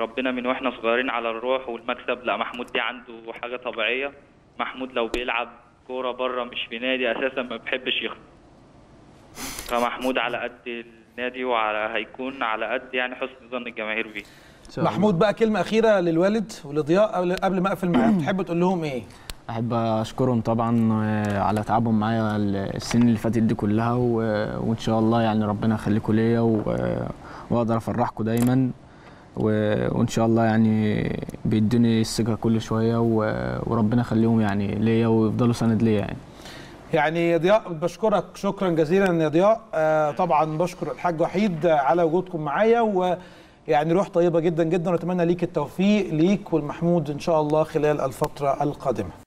ربنا من واحنا صغيرين على الروح والمكسب. لا محمود دي عنده حاجه طبيعيه. محمود لو بيلعب كوره بره مش في نادي اساسا ما بيحبش يخسر. فمحمود على قد النادي وعلى هيكون على قد يعني حسن ظن الجماهير بيه. محمود بقى كلمه اخيره للوالد ولضياء قبل ما اقفل معاهم، تحب تقول لهم ايه؟ احب اشكرهم طبعا على تعبهم معايا السن اللي فاتت دي كلها، وان شاء الله يعني ربنا يخليكم ليا واقدر افرحكم دايما، وان شاء الله يعني بيدوني الثقه كل شويه وربنا يخليهم يعني ليا ويفضلوا سند ليا يعني. يعني يا ضياء بشكرك شكرا جزيلا يا ضياء، طبعا بشكر الحاج وحيد على وجودكم معايا، ويعني روح طيبه جدا جدا، واتمنى ليك التوفيق ليك والمحمود ان شاء الله خلال الفتره القادمه.